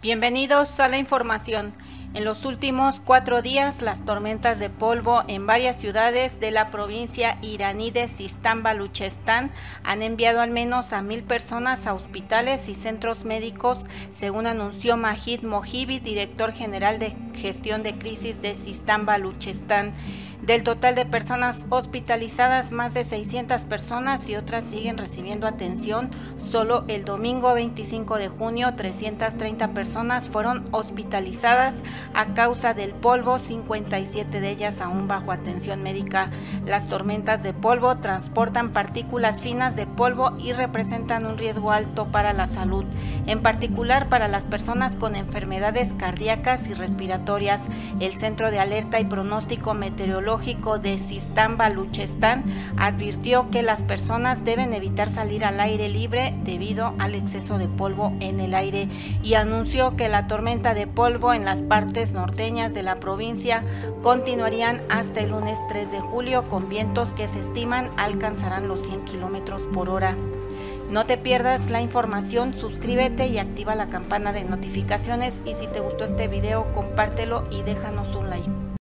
Bienvenidos a la información. En los últimos 4 días, las tormentas de polvo en varias ciudades de la provincia iraní de Sistán Baluchestán han enviado al menos a 1.000 personas a hospitales y centros médicos, según anunció Majid Mohibi, director general de gestión de crisis de Sistán Baluchestán. Del total de personas hospitalizadas, más de 600 personas y otras siguen recibiendo atención. Solo el domingo 25 de junio, 330 personas fueron hospitalizadas a causa del polvo, 57 de ellas aún bajo atención médica. Las tormentas de polvo transportan partículas finas de polvo y representan un riesgo alto para la salud, en particular para las personas con enfermedades cardíacas y respiratorias. El Centro de Alerta y Pronóstico Meteorológico de Sistán Baluchestán advirtió que las personas deben evitar salir al aire libre debido al exceso de polvo en el aire, y anunció que la tormenta de polvo en las partes norteñas de la provincia continuarían hasta el lunes 3 de julio con vientos que se estiman alcanzarán los 100 kilómetros por hora. No te pierdas la información, suscríbete y activa la campana de notificaciones, y si te gustó este video compártelo y déjanos un like.